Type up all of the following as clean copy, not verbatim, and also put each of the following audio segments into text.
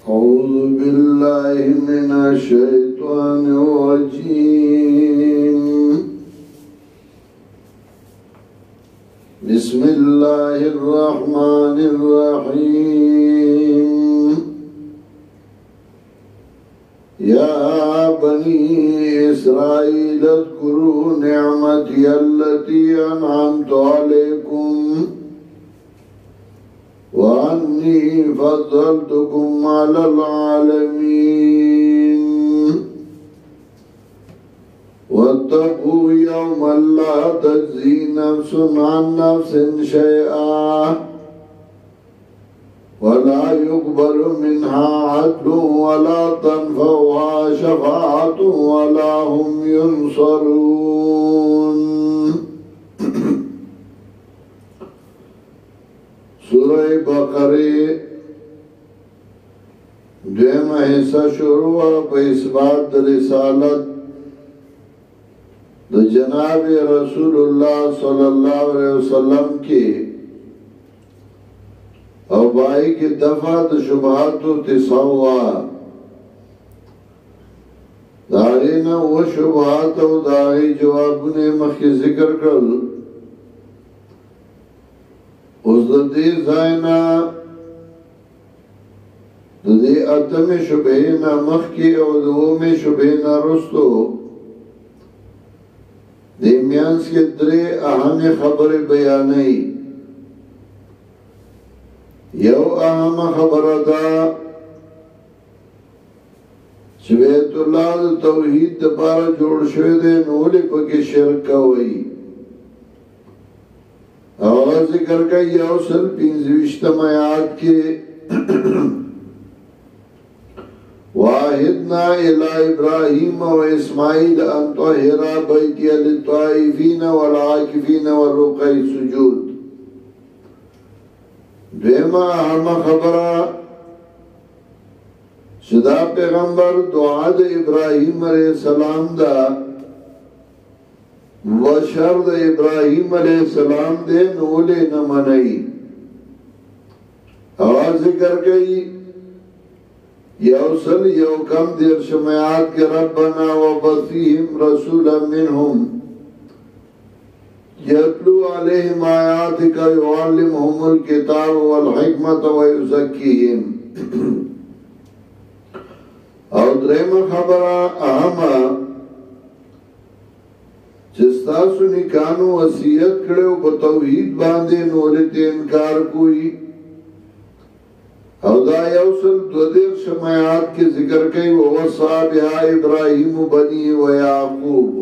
أعوذ بالله من الشيطان الرجيم. بسم الله الرحمن الرحيم. يا بني إسرائيل اذكروا نعمتي التي أنعمت عليكم وأني فضلتكم على العالمين. واتقوا يوما لا تجزي نفس عن نفس شيئا ولا يقبل منها عدل ولا تنفعها شفاعة ولا هم ينصرون. سورہ بقرہ دویم حصہ شروع پہ اثبات رسالت د جناب رسول اللہ صلی اللہ علیہ وسلم کی اور بائی کی دفع شبہات و تسوا دارینا و شبہات و داری جواب نے مخی ذکر کر اوز دی زائنا دی اتم شبینا مخی او دوم شبینا رستو دی میانس کے درے اہم خبر بیانی. یو اہم خبر دا شبیت اللہ دا توحید دا پارا جوڑ شوی دے نولی پکی شرک ہوئی اور ذکر کا یو سل پینزوشتم آیات کے وَاحِدْنَا إِلَىٰ إِبْرَاهِيمَ وَإِسْمَعِيلَ أَن طَهِّرَا بَيْتِيَ لِلطَّائِفِينَ وَالْعَاكِفِينَ وَالرُّكَعِ السُّجُودِ. دویمہ اہم خبرہ صدا پیغمبر دعا د ابراہیم علیہ السلام دا بشر د ابراہیم علیہ السلام دے نولے نہ منئی اور ذکر گئی یوسل یو کم دیر شمیات کے ربنا وبثیہم رسولا منہم یتلو علیہم آیاتک ویعلمہم الکتاب والحکمت ویزکیہم. اور درہم خبرہ اہمہ چستاسو نکانو وصیت کرے و بتوحید باندے نورت انکار کوئی او دا یوصل دودیر شمایات کے ذکر کئی ووصا بہا ابراہیم بنی و یعقوب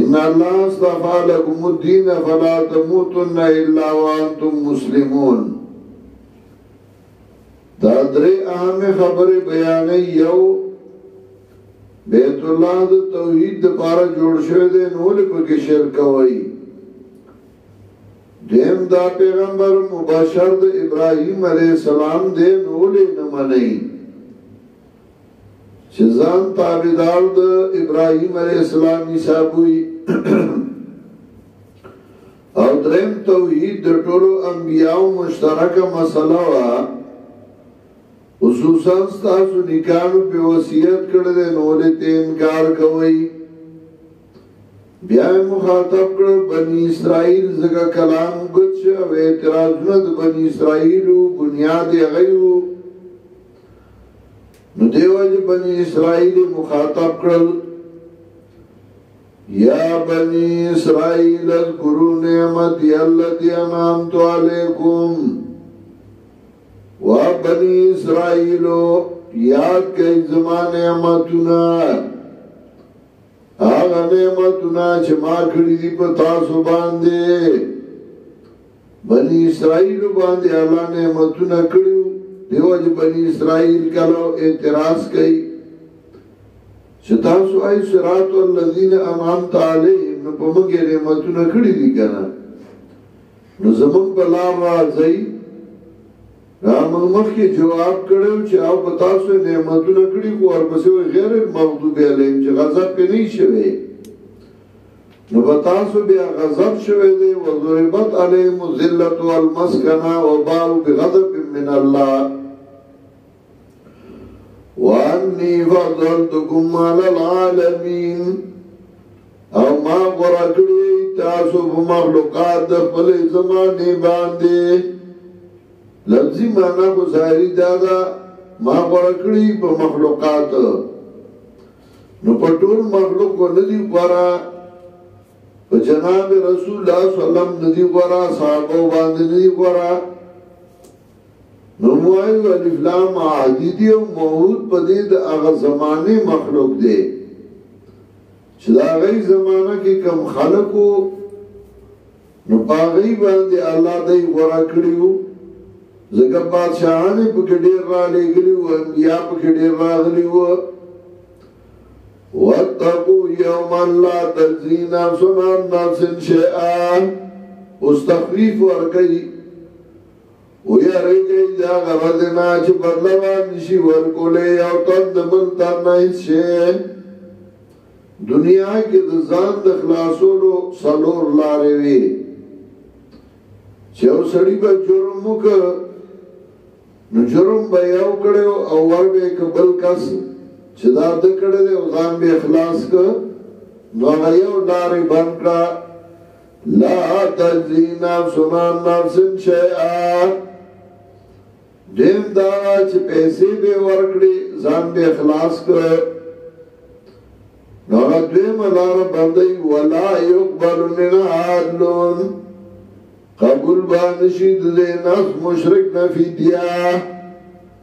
ان اللہ اصطفا لکم الدین فلا تموتن الا وانتم مسلمون. دا درے اہم خبر بیانی. یو بیت اللہ دا توحید دا پارا جوڑ شوئے دے نول پکی شرک ہوئی. دیم دا پیغمبر مباشر دا ابراہیم علیہ السلام دے نول نمانی شزان تابدار دا ابراہیم علیہ السلام حساب ہوئی. اور درہم توحید دا ٹولو انبیاء مشترک مسئلہ وا خصوصاً ستاسو نکانو پہ وسیعت کردے نولے تے انکار کوئی. بیائے مخاطب کرد بنی اسرائیل زکا کلام گچھ و اعتراضنت بنی اسرائیلو بنیاد غیو ندیواج بنی اسرائیل مخاطب کرد یا بنی اسرائیل اذکروا نعمتی اللتی انعمت علیکم. وَبَنِي إِسْرَائِيلُ یاد کئی زمان نعمتنا آغا نعمتنا چما کھڑی دی پتاسو باندے بنی اسرائیلو باندے اللہ نعمتنا کھڑیو دیواج بنی اسرائیل کلو اعتراض کئی شتاسو آئی صراط والذین انعمت علیہم نپمنگے نعمتنا کھڑی دی کنا نظمن بلا رازی رامنمخ کی جواب کرو چه او بتاسو نعمتو نکڑی کو ارپسیو غیر المغضوب علیم چه غضب پی نی شوی نو بتاسو بیا غضب شوی دی وضربت علیم ذلت والمسکن وباو بغضب من اللہ. أني فضلتكم على العالمين أو ما غرقلي تاسو بمخلوقات دخل زماني باندي لفظي مانا بساري دادا ما غرقلي بمخلوقات نپٹول مخلوق و ندی غرا جناب رسول اللہ صلی اللہ علیہ وسلم ندی غرا صحابہ باندی ندی غرا نموائی و الافلام آدیدی و موجود پدید اغا زمانی مخلوق دے چلا غی زمانہ کی کم خلقو نپاغی باندی اللہ دائی غرا کریو زکر بادشاہانی پکڑیر را لے گلیو انبیاء پکڑیر را گلیو وَاتَّقُوا يَوْمًا لَا تَجْزِي نَفْسٌ عَنْ نَفْسٍ شَيْئًا اس تخفیف ورکی ویا رئی گئی جا غردنا چھ بدلوان نشی ورکولے یو تند منتا نائس شے دنیا کے دزان دخلاصولو سلور لارے وی چھو سڑی با جرمو کا نجرم بیاو کڑے اوار بے کبل کس چھ دارد کڑے دے اوزان بے اخلاص کا نوائیو لارے بنکڑا لا تجزی نفس عن نفس شیئا دیم دارا چھ پیسے بے ورکڑی زان بے اخلاص کر نوغدوی ملار بندی وَلَا يُقْبَلُ مِنَا عَدْلٌ قبول بانشید دے نفس مشرک نفی دیا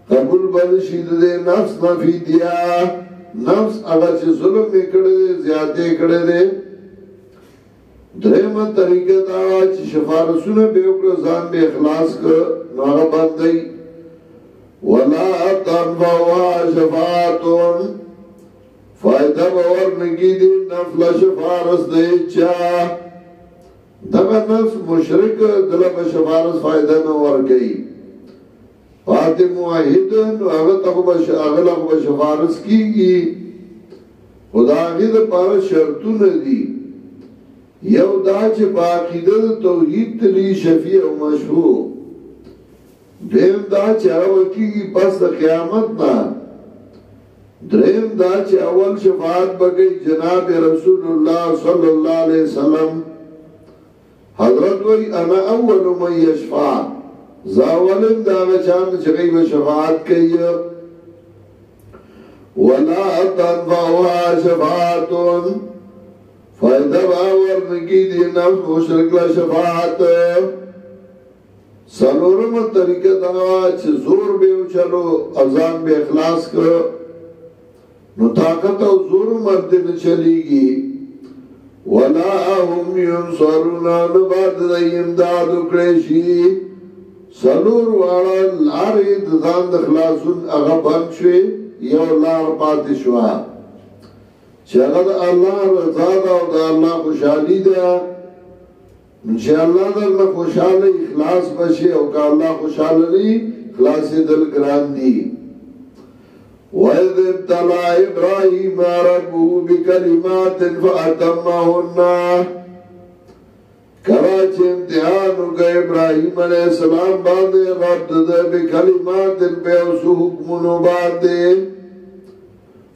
قبول بانشید دے نفس نفی دیا نفس اگر چھ ظلم اکڑے دے زیادہ اکڑے دے درہمہ طریقہ دعویٰ چھ شفارسون بے اکڑا زان بے اخلاص کر نوغا بندی وَلَا تَنْفَوَا شَفَاعَتُونَ فائدہ باورنگی دی نفل شفارس دے چاہ دبا نفس مشرک دلب شفارس فائدہ نور گئی فاتح معاہدن اغلق بشفارس کی گی خدا غید پارا شرطو ندی یو دا چھ باقیدت توحید تلی شفیع و مشہور درہم دا چھ اوکی کی پس دا قیامت نا درہم دا چھ اول شفاعت بگئی جناب رسول اللہ صلی اللہ علیہ وسلم حضرت وی انا اول من یشفاع زاولن دا چاند چگئی و شفاعت کئی وَلَا تَنْفَعُهَا شَفَاعَتُونَ فَائِدَ بَاوَرْ نَگِی دی نفس مشرک لا شفاعت سالورم طریقہ دعویٰ چھ زور بے اچھلو ازان بے اخلاص کرو نو طاقت و زور مردن چلی گی وَلَا هُمْ يُنْصَرُونَ نَبَادْ دَئِ امداد اکڑیشی سالور وارا لاری دزان دخلاصون اغبان شوی یو لار پاتی شوا چگد اللہ رضا دا و دا اللہ خوشحالی دا انشاءاللہ در اللہ خوشحالی اخلاص بشی اوکا اللہ خوشحالی اخلاص دل گران دی وَإِذِ ابْتَلَى إِبْرَاهِيمَ رَبُّهُ بِكَلِمَاتٍ فَأَتَمَّهُنَّ کراچ امتحانو کا ابراہیم علیہ السلام باندے رب دے بِكَلِمَاتٍ بِأَوْسُ حُکْمُنُ بَعْدِ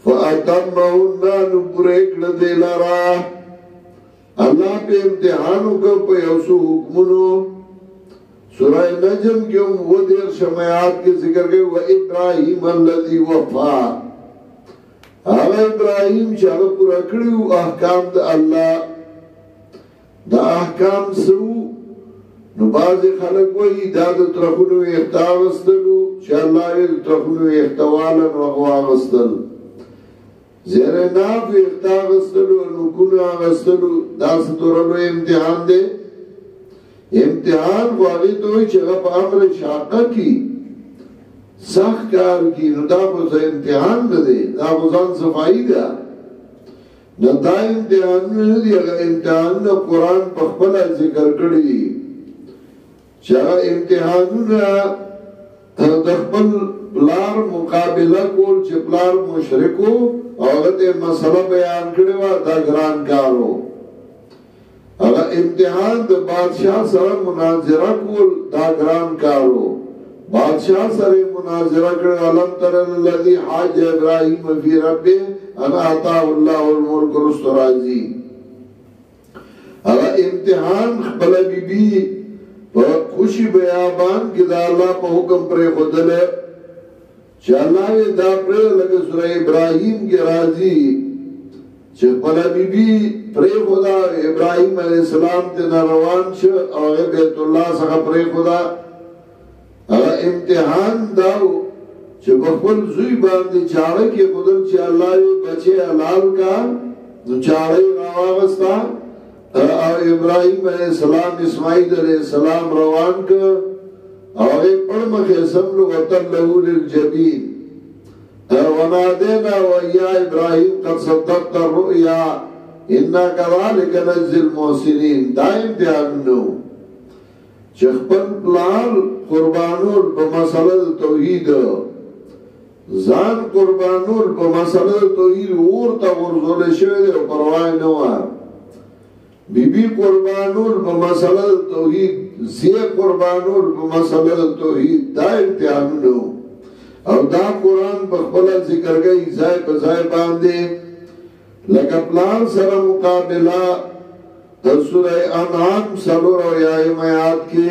فَأَتَمَّهُنَّ نُبْرِكْ لَدِلَرَا اللہ پہ امتحانوں کا پہ یوسو حکمونو سورہ نجم کیوں وہ دیر شمعیات کے ذکر گئے وَإِبْرَاهِيمَ الَّذِي وَفَا آل ابراہیم شاہر پورا کریو احکام دا اللہ دا احکام سو نباز خلق وی دا دا ترخونو اختاوستلو شاہ اللہ دا ترخونو اختوالا وغواغستل زیر ناف اختاق استلو نکون آق استلو داست دورنو امتحان دے امتحان واقعی توی چگہ پا عمر شاقہ کی سخ کار کی ندا پوزا امتحان دے دا پوزان صفائی دا ندا امتحان میں دی اگر امتحان دا قرآن پخبلا ذکر کردی چگہ امتحانو نا دخبل پلار مقابلہ کول چھ پلار مشرکو اگر یہ مسئلہ بیان کرے وہاں دا گران کارو اگر امتحان دا بادشاہ سر مناظرہ کول دا گران کارو بادشاہ سرے مناظرہ کر علم ترن الذی حاج ابراہیم فی ربی انا عطا اللہ الملک رسترازی اگر امتحان بلا بی بی پر خوشی بیابان کی دا اللہ پا حکم پر خدل ہے چالاوے دا پر لگے سورہ ابراہیم کی راضی چھ بلا بی بی پر خدا ابراہیم علیہ السلام تینا روان چھ اور بیت اللہ سخا پر خدا امتحان داو چھ بخل زوی باندے چارے کے خودم چھ اللہ بچے حلال کا نو چارے رواغستا اور ابراہیم علیہ السلام اسماعیل علیہ السلام روان کا اور ایک پڑمخ اسم لغتن لہو للجبین ونادینا ویا ابراہیم قد صدقت الرؤیا انہا کذالک نجزی المحسنین دا امتحان نو چخپن پلار قربانول بمسلل توحید زان قربانول بمسلل توحید ورطا ورزول شوید پروائی نوار بی بی قربانول بمسلل توحید زی قربانول بمسلل توحید دا امتحان نو او دا قرآن بخبلا ذکر گئی زائی بزائی باندے لکا پلار سر مقابلہ سورہ انعام سلور و یائم آیات کے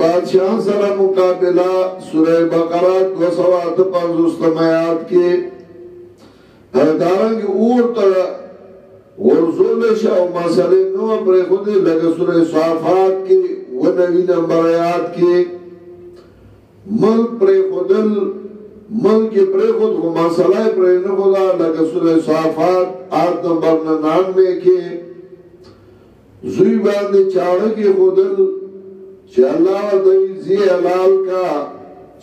بادشاہ سر مقابلہ سورہ بقرہ 255 آیات کے دارنگ اور تا غرزولش او مسئلے نو پر خودی لگے سورہ صافات کے 90 نمبر آیات کے ملک پر خودل ملک پر خود مسئلہ پر نخدا لگے سورہ صافات 8 نمبر 99 کے زوی باندے چاڑے کی خودل چا اللہ دائی زی علال کا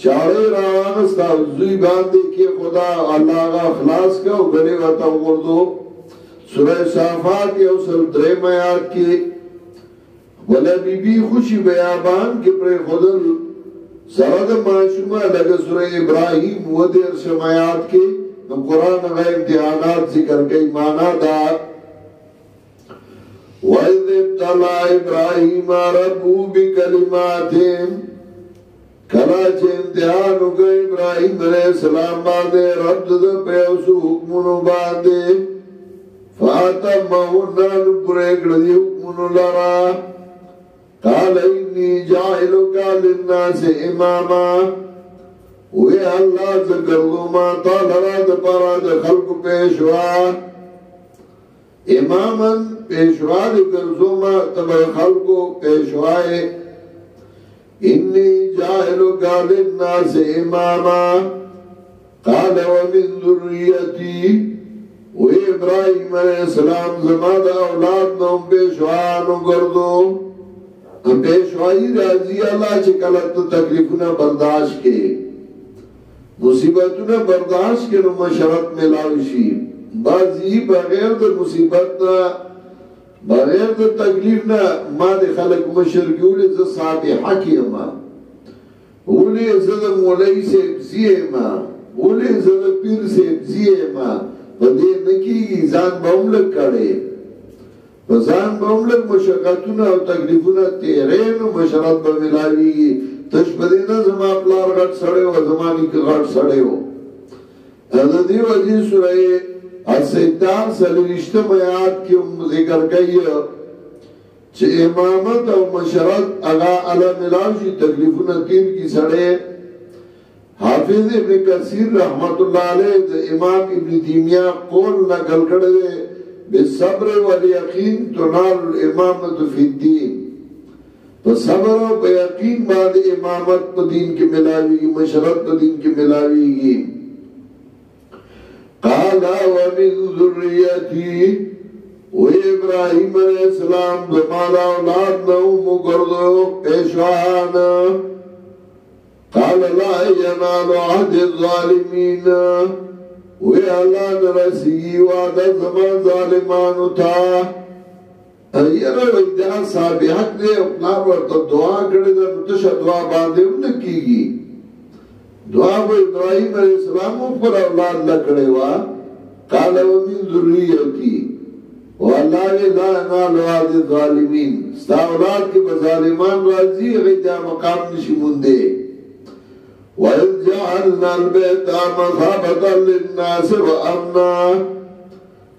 چاڑے روانستا زوی باندے کی خدا اللہ کا اخلاص کا اگرے وطا اگردو سورہ صافات یا اسر درے میاد کی ولی بی بی خوشی بیابان کی پر خودل سرد معشومہ لگے سورہ ابراہیم و دیر شمیاد کی نم قرآن میں امتحانات ذکر کئی مانا دا وَإِذِ ابْتَلَىٰ إِبْرَاهِيمَ رَبُّهُ بِكَلِمَاتٍ کلا چه امتحانو که ابراهیم علیہ السلام بانده رب ده پیوسو حکمونو بانده فَأَتَمَّهُنَّا نُبْرَيْكْرَدِي حکمونو لَرَا قَالَ إِنِّي جَاعِلُكَ لِلنَّاسِ إِمَامًا وَيَ اللَّهَ زَكَرْدُ مَا تَالَرَا دَبَرَا دَخَلْقُ پِشْوَا اماماً پیشوار گرزوما تبع خلقو پیشوائے انی جاہلو قالن ناس اماما قال ومن ذریتی و ابراہیم علیہ السلام زمادہ اولاد نوم پیشوانو گردو پیشوائی راضی اللہ چکلت تکلیفونا برداشت کے مصیبتونا برداشت کے نمشرت ملاوشی بازی بغیر در مصیبت نا بغیر در تکلیف نا ما دی خلق مشرکی اولی زد صحابی حکی اما اولی زد مولای سے ابزی اما اولی زد پیر سے ابزی اما و دی نکی زان باوملک کڑے و زان باوملک مشکتونا و تکلیفونا تیرین و مشرات بملاوی تشبدینا زمان پلار غٹ سڑے و زمانی که غٹ سڑے و حضرتی وزی سرائی السیدان سلوشتم آیات کی ذکر گئی چھ امامت و مشرت اگا علا ملاوشی تکلیفون تیر کی سڑے حافظ ابن کثیر رحمت اللہ علیہ امام ابن تیمیہ قول نکل کردے بصبر والیقین تنال امامت فی الدین بصبر و بیقین بعد امامت پا دین کی ملاوی گی مشرت پا دین کی ملاوی گی قَالَ وَمِنْ ذُرِّيَّتِي وَيَ ابراہیم علیہ السلام زمالا اولاد نوم کردو پیشوانا قَالَ لَا يَنَالُ عَهْدِ الظَّالِمِينَ وَيَ اللَّهَ نَرَسِي وَعَدَ زمان ظالمانو تھا یہ روی دہا صحابی حق نے اپنا ورطا دعا کردہ متشہ دعا باندے انہیں کی گی دعا با ابراہیم علیہ السلام اوپر اولاد لکڑے وا قال ومن ذریتی اور اللہ نے دائنا لواد ظالمین ستا اولاد کے بظالمان راضی غیتا مقام نشمون دے وَإِذْ جَعَلْنَا الْبَيْتَ مَثَابَةً لِلنَّاسِ وَأَمْنًا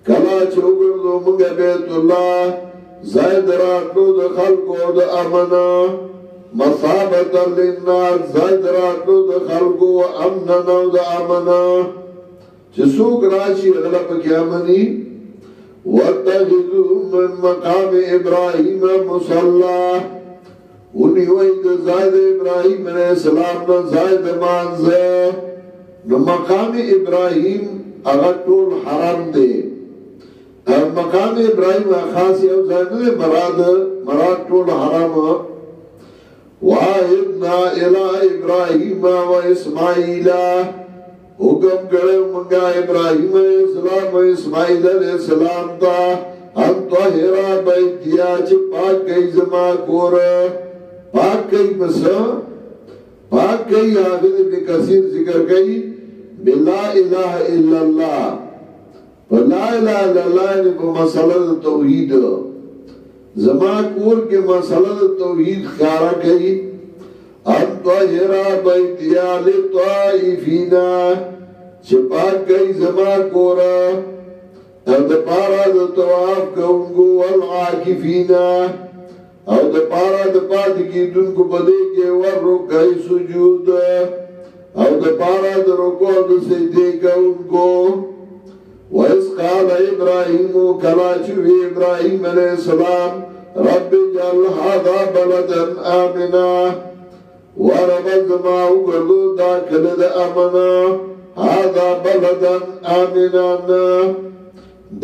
کلا چوگر دو منگے بیت اللہ زائد راکلو دو خلقو دو امنا مَثَابَةً لِلنَّاسِ زائد راکلو دو خلقو امننا دو امنا چسوک راشی غلب کیا منی وَاتَّخِذُوا مِن مَّقَامِ إِبْرَاهِيمَ مُصَلًّى اُنہی ہوئی تو زائد ابراہیم علیہ السلام نا زائد مانزے نو مقام ابراہیم اغتول حرم دے مقام ابراہیم خاصی او زائد مراد طول حرم وَاِبْنَا إِلَىٰ إِبْرَاهِيمَ وَإِسْمَعِيلَةِ حکم کرے منگا ابراہیم علیہ السلام و اسماعیل علیہ السلام تا ہم طاہرہ بیتیا چھ پاک کئی زمان کورا پاک کئی مسا پاک کئی حافظ ابن کثیر ذکر کئی بلا الہ الا اللہ بلا الہ الا اللہ یعنی کو مسئلہ توحید زمان کور کے مسئلہ توحید خیارہ کئی ہم طاہرہ بیتیا لطائفینہ چپاک کئی زمان کورا او دپارا دتواف کونگو والعاکفینہ او دپارا دپاد کی دنکو بدے کے ورکای سجود او دپارا درکو دسیدے کونگو وَإِذْ قَالَ إِبْرَاهِيمُ كَلَاچُوِ إِبْرَاهِيمَ عَلَيْهِ السَّلَامُ رَبِّ اجْعَلْ هَٰذَا بَلَدًا آمِنًا وَرَبَّ مَا وَقَدُ دَاخِلَ الْأَمَانَةِ هَذَا بَلَدًا آمِنًا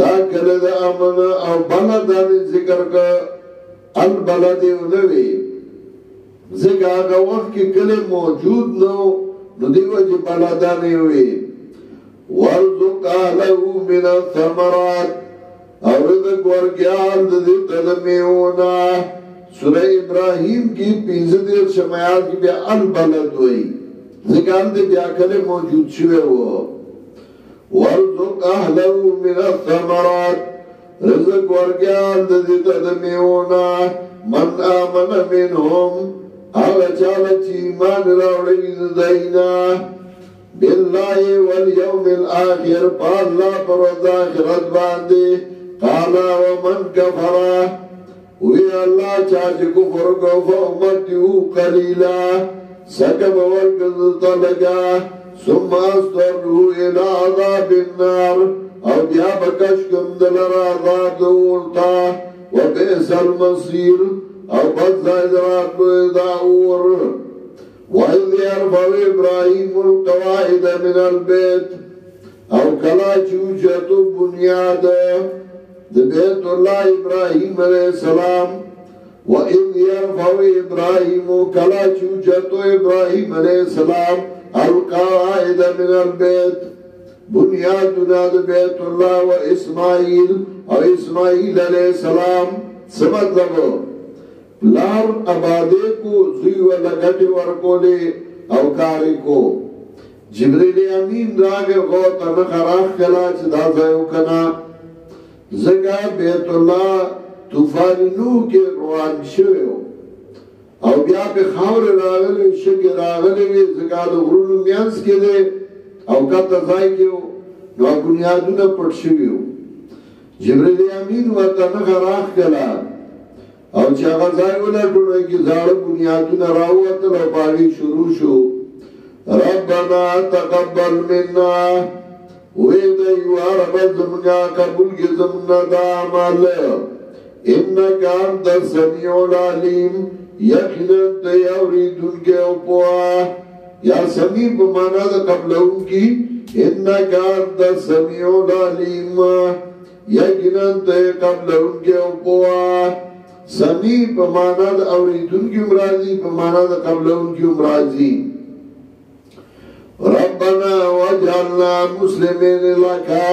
داخل الْأَمَانَةِ او بلدان ذکر کا البلد ولوی ذکر کا وقت کی کلمہ موجود نو دیو جی بلدان ہوئی وَرْزُقْ لَهُ مِنَ الثَّمَرَاتِ اور رزق ورکیا دے تلمیونا سورہ ابراہیم کی 35 شمایات کی بیا البلد ہوئی ذکر دے بیا کلے موجود شوئے ہو وَرْزُقْ أَهْلَهُ مِنَ الثَّمَرَاتِ رزق ورگیان دے تدمیونا من آمن منہم آغا چالچی ایمان راوڑی دائینا باللہ والیوم الآخر پا اللہ پر وزاخرت باندے قالا ومن کفرہ وی اللہ چاچ کفر کو فامتیو قلیلا سکب ورکزتا لگا ثم استرہو الہ عذاب النار او بیا بکشکم دلر عذاب دورتا و بیس المصیر او بزا ادرات داور وَإِذْ يَرْفَعُ إِبْرَاهِيمُ الْقَوَاعِدَ مِنَ الْبَيْتِ او کلاچو چتو بنیاد دبیت اللہ ابراہیم علیہ السلام وَإِذْ يَرْفَوِ إِبْرَاهِيمُ كَلَا چُوْجَتُ إِبْرَاهِيمَ علیہ السلام الْقَاعِدَ مِنَ الْبَيْتِ بُنْيَادُنَا دبیت اللہ وَإِسْمَعِيل اور اسماعیل علیہ السلام سمت لگو لار عبادے کو زیوہ لگت ورکو لے اوکاری کو جبریل امین راگ غوطہ نخراخ کلا چدا زیوکنا زکا بیت اللہ توفان نو کے روان شوئے ہو او بیا پہ خور راغلے شک راغلے وی زکا دو غرون میانس کے دے او کتا زائی کے ہو نو بنیادو نا پڑ شوئے ہو جبریل امین وطن خراخ کلا او چاگا زائی اولا کنوئے کی زار بنیادو نا راو اتل و پاڑی شروع شو ربنا تقبل مننا وید ایو عرب زمنا قبول کی زمنا دا عمال انکا انتا سمیع العلیم یقنن تیوری دن کے اپوا یا سمیع بمانا دا قبل ان کی انکا انتا سمیع العلیم یقنن تی قبل ان کے اپوا سمیع بمانا دا اوری دن کی امراضی بمانا دا قبل ان کی امراضی ربنا وجعلنا مسلمین لکا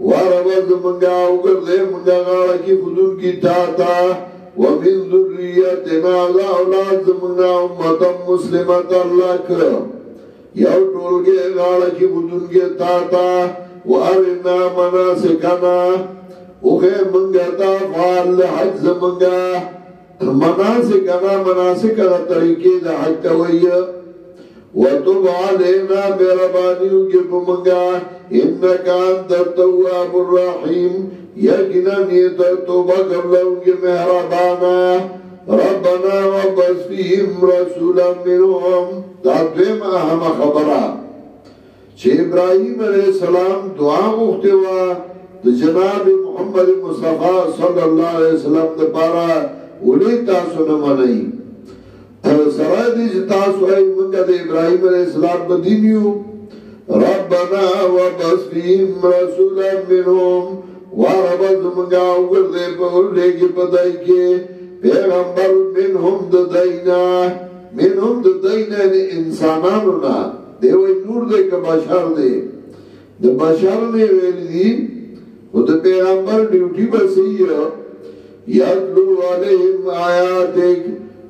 وربز منگا اگردے منگا غارہ کی خدون کی تاتا ومن ذریتنا دا اولاد منگا امتا مسلمتا لکا یو ٹولگے غارہ کی خدون کی تاتا وارنا مناسکنا اوخے منگا تا فعال حج زمنگا مناسک انا مناسک انا طریقی دا حج تاوئی و تب علینا بربانیوں کے پمنگا انکان در تواب الرحیم یقینا نیتر توبہ کرلوں کے مہربانا ربنا وبس فیہم رسولا منہم دا دویم اہم خبرہ چھ ابراہیم علیہ السلام دعا مختوا دا جناب محمد مصطفی صلی اللہ علیہ وسلم دا پارا اولی تاسو نمانی سرائی دی جتاسو آئی منگا دا ابراہیم علیہ السلام دا دینیو ربنا وبس فیہم رسولا منہم واربز منگا اوگر دے پہر لے کے پدائی کے پیغمبر منہم دا دینا منہم دا دینا انسانانونا دے وی نور دے کا بشار دے دا بشار نے ویلی و دا پیغمبر ڈیوٹی بسی یدلو علیہم آیاتک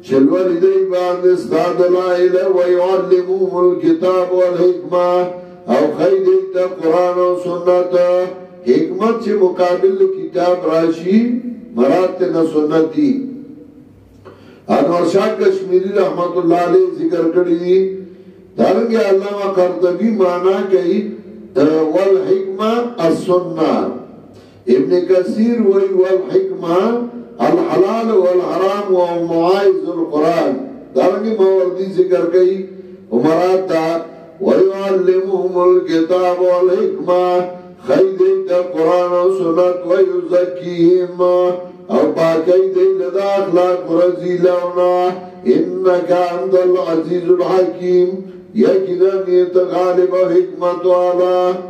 چلو لدی باندستا دلائل ویعلموم الکتاب والحکمہ او خیدیتا قرآن و سنتا حکمت چی مقابل کتاب راشی مراتنا سنتی انور شاہ کشمیری رحمت اللہ علیہ ذکر کردی دارنگی علامہ قرطبی مانا کئی والحکمہ السنہ ابن کثیر وی والحکمہ الحلال والحرام ومعائز القرآن دارنگی موردی ذکر کئی امراتا ویعلمهم الکتاب والحکمہ خیدی تا قرآن و سنت ویزکیهم او پاکی دی لدا اخلاق رزیلونا انکا اندل عزیز الحکیم یقینا نیت غالب و حکمت والا